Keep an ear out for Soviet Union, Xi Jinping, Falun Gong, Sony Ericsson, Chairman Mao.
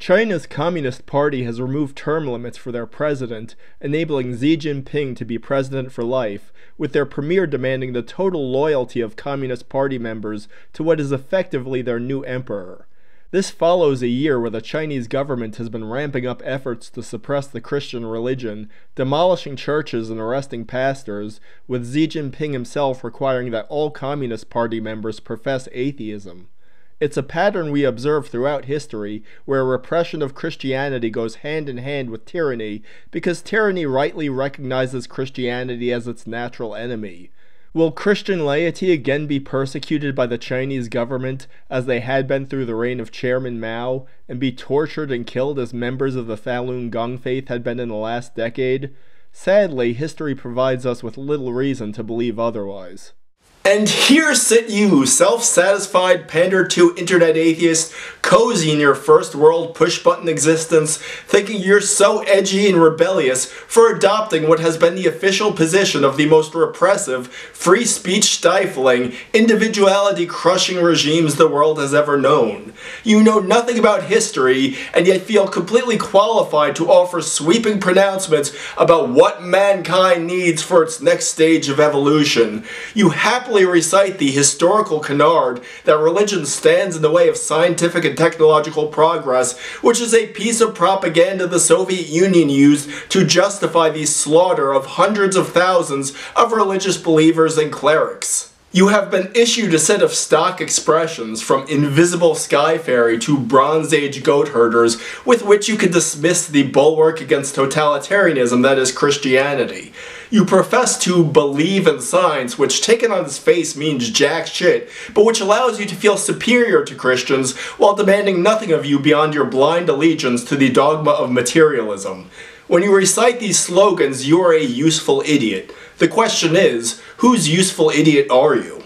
China's Communist Party has removed term limits for their president, enabling Xi Jinping to be president for life, with their premier demanding the total loyalty of Communist Party members to what is effectively their new emperor. This follows a year where the Chinese government has been ramping up efforts to suppress the Christian religion, demolishing churches and arresting pastors, with Xi Jinping himself requiring that all Communist Party members profess atheism. It's a pattern we observe throughout history, where repression of Christianity goes hand in hand with tyranny, because tyranny rightly recognizes Christianity as its natural enemy. Will Christian laity again be persecuted by the Chinese government, as they had been through the reign of Chairman Mao, and be tortured and killed as members of the Falun Gong faith had been in the last decade? Sadly, history provides us with little reason to believe otherwise. And here sit you, self-satisfied, pandered-to internet atheist, cozy in your first-world push-button existence, thinking you're so edgy and rebellious for adopting what has been the official position of the most repressive, free-speech-stifling, individuality-crushing regimes the world has ever known. You know nothing about history, and yet feel completely qualified to offer sweeping pronouncements about what mankind needs for its next stage of evolution. You happily recite the historical canard that religion stands in the way of scientific and technological progress, which is a piece of propaganda the Soviet Union used to justify the slaughter of hundreds of thousands of religious believers and clerics. You have been issued a set of stock expressions, from invisible sky fairy to Bronze Age goat herders, with which you can dismiss the bulwark against totalitarianism that is Christianity. You profess to believe in science, which taken on its face means jack shit, but which allows you to feel superior to Christians while demanding nothing of you beyond your blind allegiance to the dogma of materialism. When you recite these slogans, you are a useful idiot. The question is, whose useful idiot are you?